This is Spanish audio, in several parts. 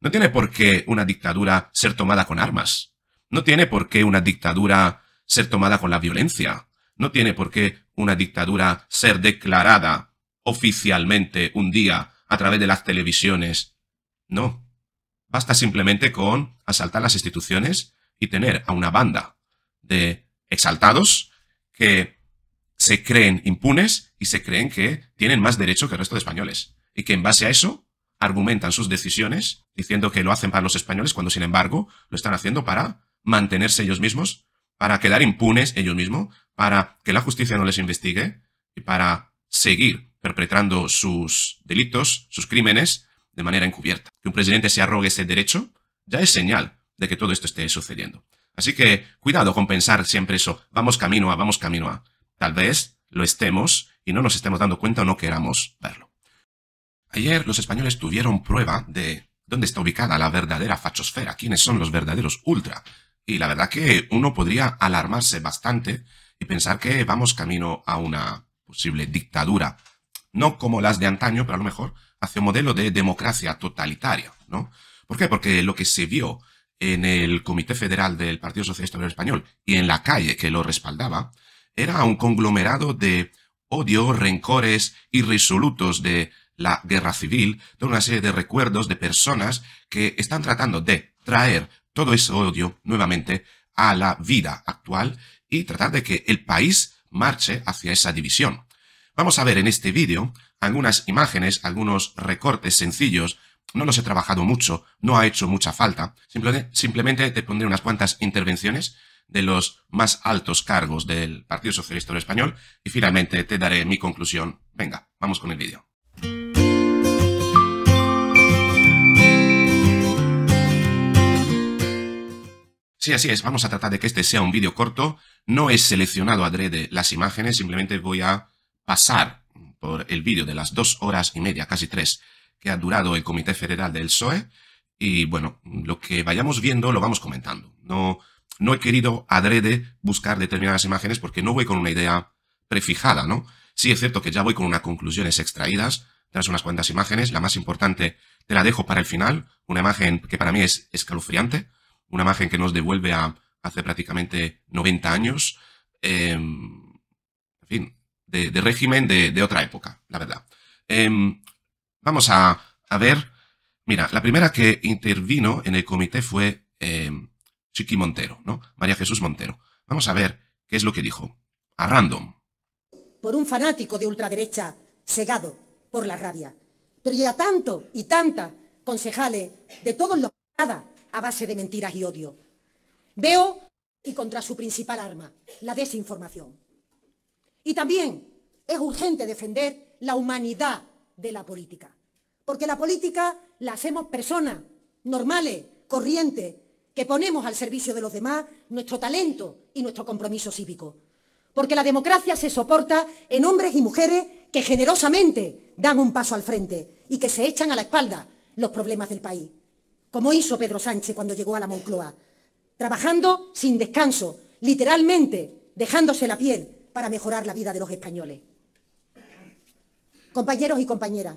No tiene por qué una dictadura ser tomada con armas. No tiene por qué una dictadura ser tomada con la violencia. No tiene por qué una dictadura ser declarada oficialmente un día a través de las televisiones. No. Basta simplemente con asaltar las instituciones y tener a una banda de exaltados que se creen impunes y se creen que tienen más derecho que el resto de españoles. Y que en base a eso argumentan sus decisiones diciendo que lo hacen para los españoles cuando sin embargo lo están haciendo para mantenerse ellos mismos, para quedar impunes ellos mismos, para que la justicia no les investigue y para seguir perpetrando sus delitos, sus crímenes, de manera encubierta. Que un presidente se arrogue ese derecho ya es señal de que todo esto esté sucediendo. Así que cuidado con pensar siempre eso, vamos camino a. Tal vez lo estemos y no nos estemos dando cuenta o no queramos verlo. Ayer los españoles tuvieron prueba de dónde está ubicada la verdadera fachosfera, quiénes son los verdaderos ultra. Y la verdad que uno podría alarmarse bastante y pensar que vamos camino a una posible dictadura. No como las de antaño, pero a lo mejor hacia un modelo de democracia totalitaria, ¿no? ¿Por qué? Porque lo que se vio en el Comité Federal del Partido Socialista Obrero Español y en la calle que lo respaldaba, era un conglomerado de odio, rencores irresolutos de la guerra civil, de una serie de recuerdos de personas que están tratando de traer todo ese odio nuevamente a la vida actual y tratar de que el país marche hacia esa división. Vamos a ver en este vídeo algunas imágenes, algunos recortes sencillos. No los he trabajado mucho, no ha hecho mucha falta. Simplemente te pondré unas cuantas intervenciones de los más altos cargos del Partido Socialista Obrero Español y finalmente te daré mi conclusión. Venga, vamos con el vídeo. Sí, así es, vamos a tratar de que este sea un vídeo corto. No he seleccionado adrede las imágenes, simplemente voy a pasar por el vídeo de las 2 horas y media, casi 3, que ha durado el Comité Federal del PSOE, y bueno, lo que vayamos viendo lo vamos comentando. No he querido adrede buscar determinadas imágenes porque no voy con una idea prefijada, ¿no? Sí es cierto que ya voy con unas conclusiones extraídas tras unas cuantas imágenes. La más importante te la dejo para el final, una imagen que para mí es escalofriante, una imagen que nos devuelve a hace prácticamente 90 años, en fin, de régimen de otra época, la verdad. Vamos a ver. Mira, la primera que intervino en el comité fue Chiqui Montero, ¿no? María Jesús Montero. Vamos a ver qué es lo que dijo. A random. Por un fanático de ultraderecha cegado por la rabia. Pero ya tanto y tantas concejales de todos los lados a base de mentiras y odio. Veo y contra su principal arma, la desinformación. Y también es urgente defender la humanidad de la política, porque la política la hacemos personas normales, corrientes, que ponemos al servicio de los demás nuestro talento y nuestro compromiso cívico, porque la democracia se soporta en hombres y mujeres que generosamente dan un paso al frente y que se echan a la espalda los problemas del país, como hizo Pedro Sánchez cuando llegó a la Moncloa, trabajando sin descanso, literalmente dejándose la piel, para mejorar la vida de los españoles. Compañeros y compañeras.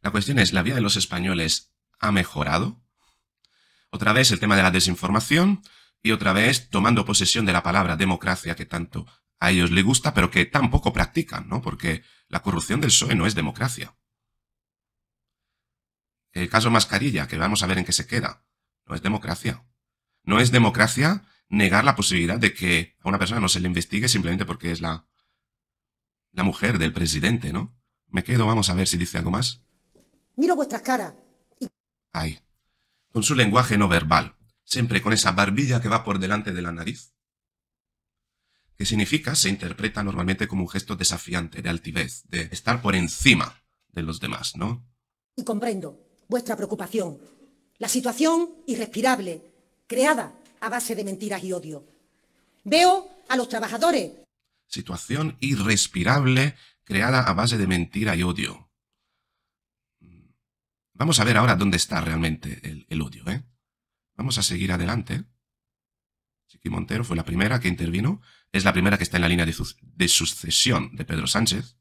La cuestión es, ¿la vida de los españoles ha mejorado? Otra vez el tema de la desinformación y otra vez tomando posesión de la palabra democracia que tanto a ellos les gusta, pero que tampoco practican, ¿no? Porque la corrupción del PSOE no es democracia. El caso Mascarilla, que vamos a ver en qué se queda, no es democracia. No es democracia negar la posibilidad de que a una persona no se le investigue simplemente porque es la mujer del presidente, ¿no? Me quedo, vamos a ver si dice algo más. Miro vuestras caras. Ay, con su lenguaje no verbal, siempre con esa barbilla que va por delante de la nariz. ¿Qué significa? Se interpreta normalmente como un gesto desafiante, de altivez, de estar por encima de los demás, ¿no? Y comprendo vuestra preocupación, la situación irrespirable, creada a base de mentiras y odio. Veo a los trabajadores. Situación irrespirable creada a base de mentira y odio. Vamos a ver ahora dónde está realmente el odio, ¿eh? Vamos a seguir adelante. Chiqui Montero fue la primera que intervino. Es la primera que está en la línea de sucesión de Pedro Sánchez.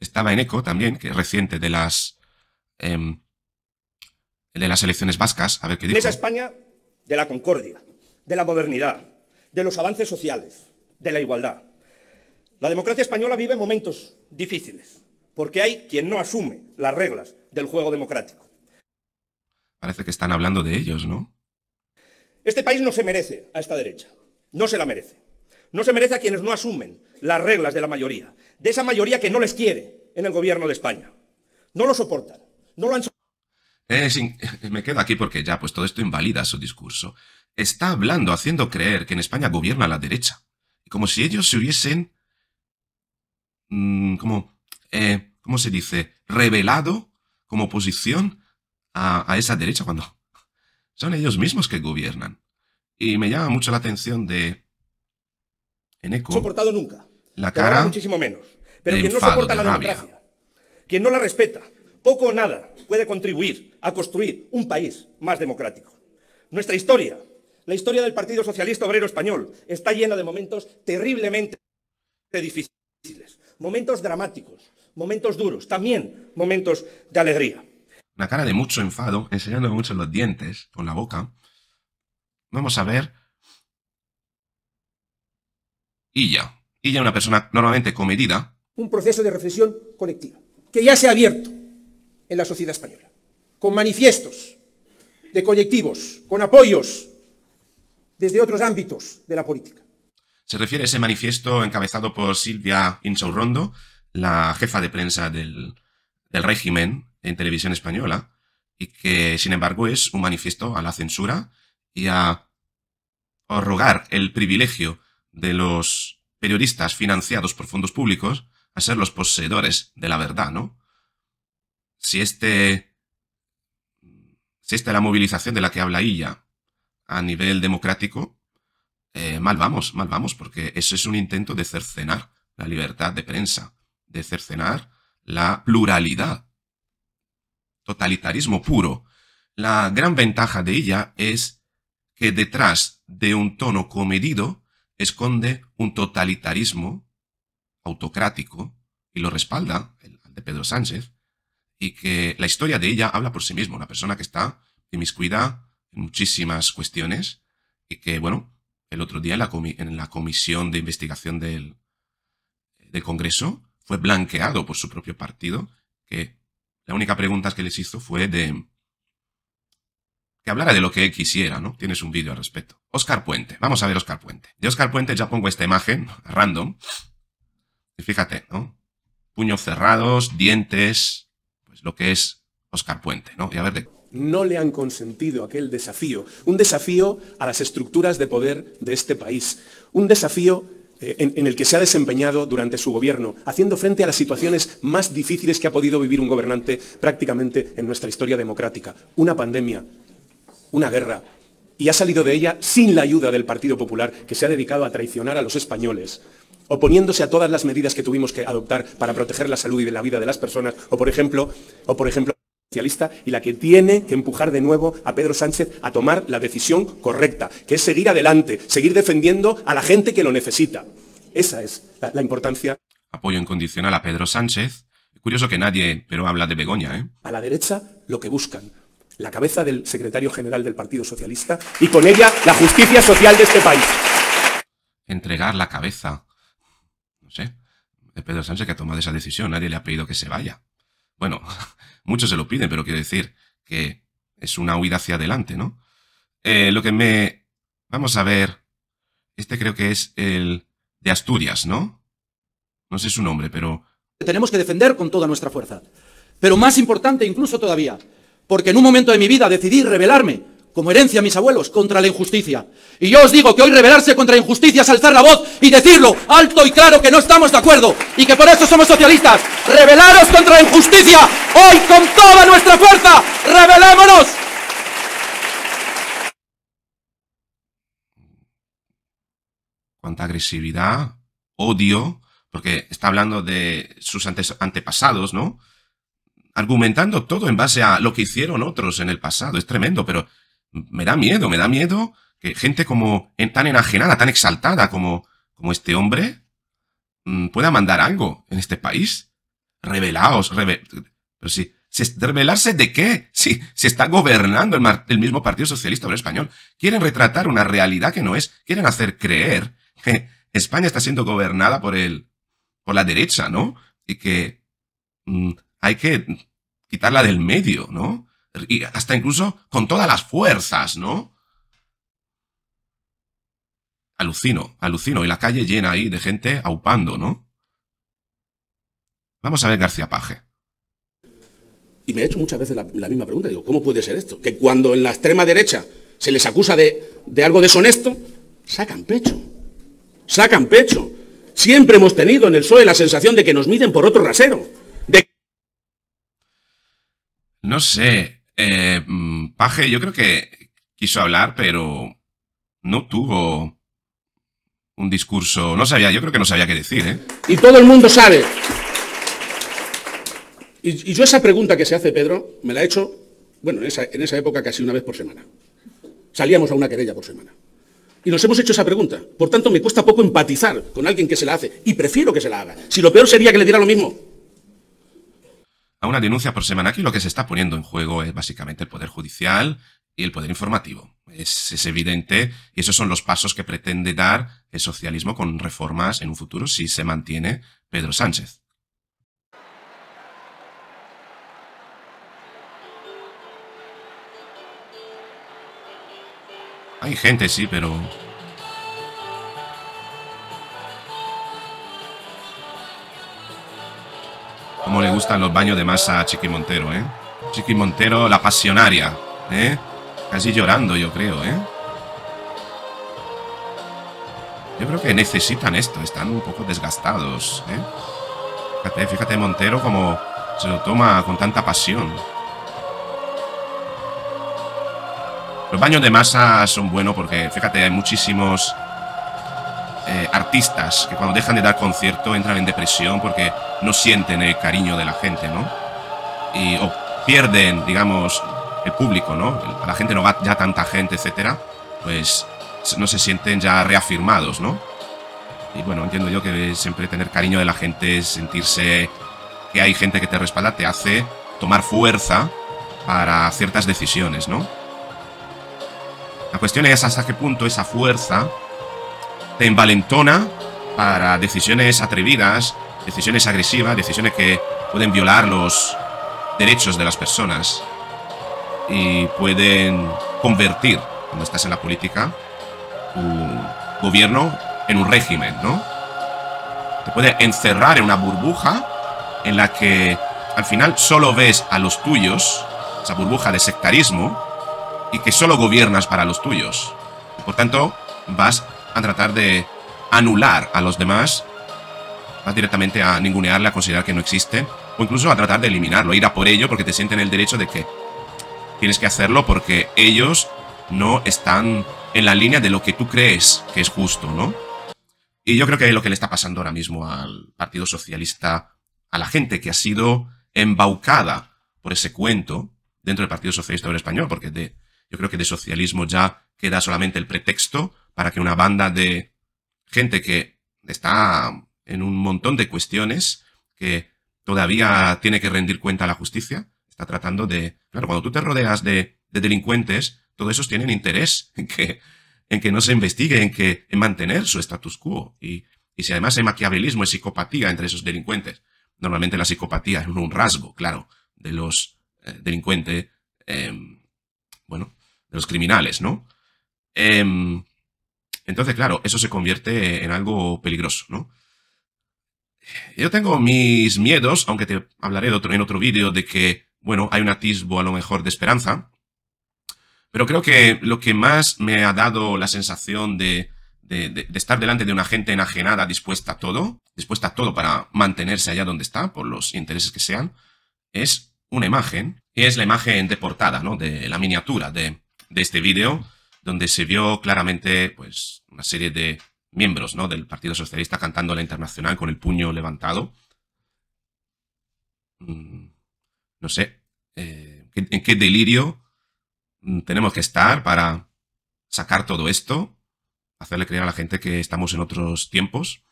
Estaba en ECO también, que es reciente de las el de las elecciones vascas, a ver qué dijo. En esa España de la concordia, de la modernidad, de los avances sociales, de la igualdad. La democracia española vive momentos difíciles, porque hay quien no asume las reglas del juego democrático. Parece que están hablando de ellos, ¿no? Este país no se merece a esta derecha, no se la merece. No se merece a quienes no asumen las reglas de la mayoría, de esa mayoría que no les quiere en el gobierno de España. No lo soportan, no lo han soportado. Me quedo aquí porque ya, pues todo esto invalida su discurso. Está hablando, haciendo creer que en España gobierna la derecha. Como si ellos se hubiesen, ¿cómo se dice?, revelado como oposición a esa derecha cuando son ellos mismos que gobiernan. Y me llama mucho la atención de Eneco. No soportado nunca. La cara muchísimo menos. Pero quien no soporta la democracia, quien no la respeta, poco o nada puede contribuir a construir un país más democrático. Nuestra historia, la historia del Partido Socialista Obrero Español, está llena de momentos terriblemente difíciles, momentos dramáticos, momentos duros, también momentos de alegría. Una cara de mucho enfado, enseñando mucho los dientes con la boca. Vamos a ver. Illa. Illa, una persona normalmente comedida. Un proceso de reflexión colectiva que ya se ha abierto en la sociedad española, con manifiestos de colectivos, con apoyos desde otros ámbitos de la política. Se refiere a ese manifiesto encabezado por Silvia Inchaurrondo, la jefa de prensa del régimen en Televisión Española, y que, sin embargo, es un manifiesto a la censura y a arrogar el privilegio de los periodistas financiados por fondos públicos a ser los poseedores de la verdad, ¿no? Si esta es la movilización de la que habla Illa a nivel democrático, mal vamos, porque eso es un intento de cercenar la libertad de prensa, de cercenar la pluralidad. Totalitarismo puro. La gran ventaja de Illa es que detrás de un tono comedido esconde un totalitarismo autocrático y lo respalda, el de Pedro Sánchez, y que la historia de Illa habla por sí misma, una persona que está inmiscuida en muchísimas cuestiones y que, bueno, el otro día en la comisión de investigación del Congreso fue blanqueado por su propio partido, que la única pregunta que les hizo fue que hablara de lo que él quisiera, ¿no? Tienes un vídeo al respecto. Óscar Puente. Vamos a ver Óscar Puente. De Óscar Puente ya pongo esta imagen, random. Y fíjate, ¿no? Puños cerrados, dientes... lo que es Óscar Puente, ¿no? Y a ver de... No le han consentido aquel desafío, un desafío a las estructuras de poder de este país, un desafío en el que se ha desempeñado durante su gobierno, haciendo frente a las situaciones más difíciles que ha podido vivir un gobernante prácticamente en nuestra historia democrática. Una pandemia, una guerra, y ha salido de ella sin la ayuda del Partido Popular, que se ha dedicado a traicionar a los españoles, oponiéndose a todas las medidas que tuvimos que adoptar para proteger la salud y la vida de las personas, o por ejemplo, socialista, y la que tiene que empujar de nuevo a Pedro Sánchez a tomar la decisión correcta, que es seguir adelante, seguir defendiendo a la gente que lo necesita. Esa es la importancia. Apoyo incondicional a Pedro Sánchez. Curioso que nadie, pero habla de Begoña, ¿eh? A la derecha lo que buscan, la cabeza del secretario general del Partido Socialista y con ella la justicia social de este país. Entregar la cabeza. No sé, de Pedro Sánchez, que ha tomado esa decisión, nadie le ha pedido que se vaya. Bueno, muchos se lo piden, pero quiero decir que es una huida hacia adelante, ¿no? Vamos a ver, este creo que es el de Asturias, ¿no? No sé su nombre, pero... Tenemos que defender con toda nuestra fuerza. Pero más importante incluso todavía, porque en un momento de mi vida decidí rebelarme, como herencia a mis abuelos, contra la injusticia. Y yo os digo que hoy rebelarse contra la injusticia es alzar la voz y decirlo alto y claro que no estamos de acuerdo y que por eso somos socialistas. ¡Rebelaros contra la injusticia! ¡Hoy con toda nuestra fuerza! ¡Rebelémonos! Cuánta agresividad, odio, porque está hablando de sus antepasados, ¿no? Argumentando todo en base a lo que hicieron otros en el pasado. Es tremendo, pero... Me da miedo que gente como tan enajenada, tan exaltada como este hombre pueda mandar algo en este país. Rebelaos, pero sí, ¿Rebelarse de qué? Si se está gobernando el mismo Partido Socialista Obrero Español. Quieren retratar una realidad que no es. Quieren hacer creer que España está siendo gobernada por la derecha, ¿no? Y que hay que quitarla del medio, ¿no? Y hasta incluso con todas las fuerzas, ¿no? Alucino, alucino. Y la calle llena ahí de gente aupando, ¿no? Vamos a ver García Page. Y me he hecho muchas veces la misma pregunta. Digo, ¿cómo puede ser esto? Que cuando en la extrema derecha se les acusa de algo deshonesto, sacan pecho. Sacan pecho. Siempre hemos tenido en el PSOE la sensación de que nos miden por otro rasero. No sé. Page, yo creo que quiso hablar, pero no tuvo un discurso. No sabía, yo creo que no sabía qué decir, ¿eh? Y todo el mundo sabe. Y yo esa pregunta que se hace, Pedro, me la he hecho, bueno, en esa época casi una vez por semana. Salíamos a una querella por semana. Y nos hemos hecho esa pregunta. Por tanto, me cuesta poco empatizar con alguien que se la hace. Y prefiero que se la haga. Si lo peor sería que le diera lo mismo. A una denuncia por semana. Aquí lo que se está poniendo en juego es básicamente el Poder Judicial y el Poder Informativo. Es evidente. Y esos son los pasos que pretende dar el socialismo con reformas en un futuro si se mantiene Pedro Sánchez. Hay gente, sí, pero... Cómo le gustan los baños de masa a Chiqui Montero, ¿eh? Chiqui Montero, la pasionaria, ¿eh? Casi llorando, yo creo, ¿eh? Yo creo que necesitan esto. Están un poco desgastados, ¿eh? Fíjate, fíjate Montero como se lo toma con tanta pasión. Los baños de masa son buenos porque, fíjate, hay muchísimos artistas que cuando dejan de dar concierto entran en depresión porque no sienten el cariño de la gente, ¿no? Y o pierden, digamos, el público, ¿no? La gente no va ya tanta gente, etcétera, pues no se sienten ya reafirmados, ¿no? Y bueno, entiendo yo que siempre tener cariño de la gente, sentirse que hay gente que te respalda, te hace tomar fuerza para ciertas decisiones, ¿no? La cuestión es hasta qué punto esa fuerza te envalentona para decisiones atrevidas, decisiones agresivas, decisiones que pueden violar los derechos de las personas y pueden convertir, cuando estás en la política, tu gobierno en un régimen, ¿no? Te puede encerrar en una burbuja en la que al final solo ves a los tuyos, esa burbuja de sectarismo, y que solo gobiernas para los tuyos. Por tanto, vas a tratar de anular a los demás, vas directamente a ningunearle, a considerar que no existen, o incluso a tratar de eliminarlo, ir a por ello porque te sienten el derecho de que tienes que hacerlo porque ellos no están en la línea de lo que tú crees que es justo, ¿no? Y yo creo que es lo que le está pasando ahora mismo al Partido Socialista, a la gente que ha sido embaucada por ese cuento dentro del Partido Socialista Obrero Español, porque yo creo que de socialismo ya queda solamente el pretexto para que una banda de gente que está en un montón de cuestiones, que todavía tiene que rendir cuenta a la justicia, está tratando de... Claro, cuando tú te rodeas de delincuentes, todos esos tienen interés en que no se investigue, en mantener su status quo. Y si además hay maquiavelismo, hay psicopatía entre esos delincuentes. Normalmente la psicopatía es un rasgo, claro, de los delincuentes, bueno... de los criminales, ¿no? Entonces, claro, eso se convierte en algo peligroso, ¿no? Yo tengo mis miedos, aunque te hablaré en otro vídeo de que, bueno, hay un atisbo a lo mejor de esperanza, pero creo que lo que más me ha dado la sensación de estar delante de una gente enajenada, dispuesta a todo para mantenerse allá donde está, por los intereses que sean, es una imagen, y es la imagen de portada, ¿no? De la miniatura de este vídeo, donde se vio claramente pues una serie de miembros, ¿no?, del Partido Socialista cantando la Internacional con el puño levantado. No sé en qué delirio tenemos que estar para sacar todo esto, hacerle creer a la gente que estamos en otros tiempos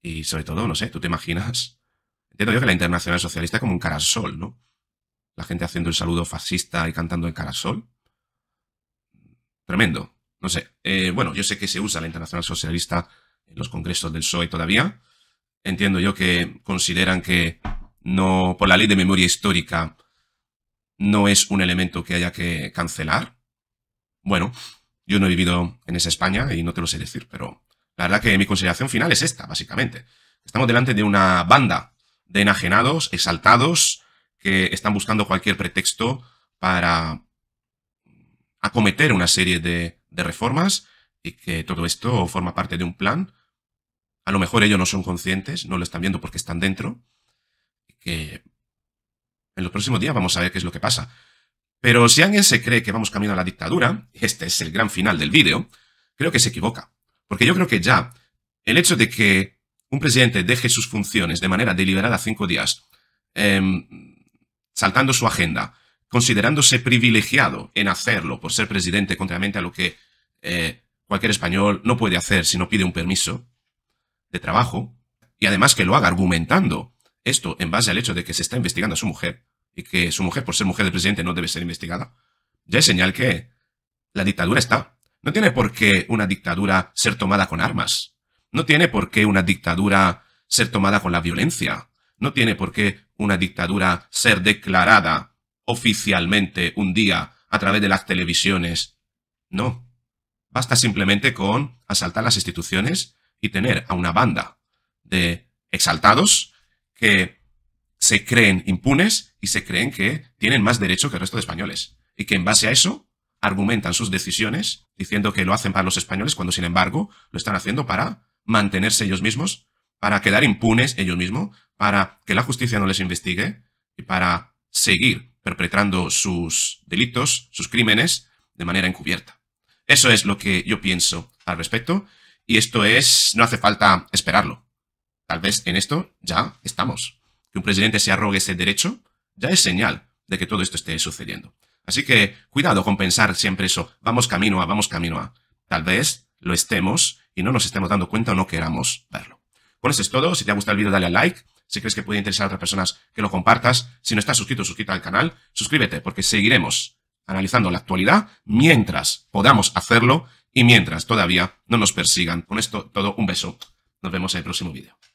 y sobre todo, no sé, tú te imaginas, entiendo yo que la Internacional Socialista es como un carasol, ¿no? la gente haciendo el saludo fascista y cantando en Carasol. Tremendo. No sé. Bueno, yo sé que se usa la Internacional Socialista en los congresos del PSOE todavía. Entiendo yo que consideran que no, por la ley de memoria histórica, no es un elemento que haya que cancelar. Bueno, yo no he vivido en esa España y no te lo sé decir, pero la verdad que mi consideración final es esta, básicamente. Estamos delante de una banda de enajenados, exaltados, que están buscando cualquier pretexto para acometer una serie de reformas y que todo esto forma parte de un plan. A lo mejor ellos no son conscientes, no lo están viendo porque están dentro, y que en los próximos días vamos a ver qué es lo que pasa. Pero si alguien se cree que vamos camino a la dictadura, y este es el gran final del vídeo, creo que se equivoca. Porque yo creo que ya el hecho de que un presidente deje sus funciones de manera deliberada 5 días, saltando su agenda, considerándose privilegiado en hacerlo por ser presidente, contrariamente a lo que cualquier español no puede hacer si no pide un permiso de trabajo, y además que lo haga argumentando esto en base al hecho de que se está investigando a su mujer, y que su mujer, por ser mujer del presidente, no debe ser investigada, ya es señal que la dictadura está. No tiene por qué una dictadura ser tomada con armas. No tiene por qué una dictadura ser tomada con la violencia. No tiene por qué una dictadura ser declarada oficialmente un día a través de las televisiones. No. Basta simplemente con asaltar las instituciones y tener a una banda de exaltados que se creen impunes y se creen que tienen más derecho que el resto de españoles. Y que en base a eso argumentan sus decisiones diciendo que lo hacen para los españoles cuando, sin embargo, lo están haciendo para mantenerse ellos mismos, para quedar impunes ellos mismos, para que la justicia no les investigue y para seguir perpetrando sus delitos, sus crímenes, de manera encubierta. Eso es lo que yo pienso al respecto y esto es, no hace falta esperarlo. Tal vez en esto ya estamos. Que un presidente se arrogue ese derecho, ya es señal de que todo esto esté sucediendo. Así que cuidado con pensar siempre eso, vamos camino a. Tal vez lo estemos y no nos estemos dando cuenta o no queramos verlo. Bueno, eso es todo. Si te ha gustado el vídeo, dale al like. Si crees que puede interesar a otras personas, que lo compartas. Si no estás suscrito, suscríbete al canal. Suscríbete porque seguiremos analizando la actualidad mientras podamos hacerlo y mientras todavía no nos persigan. Con esto todo, un beso. Nos vemos en el próximo vídeo.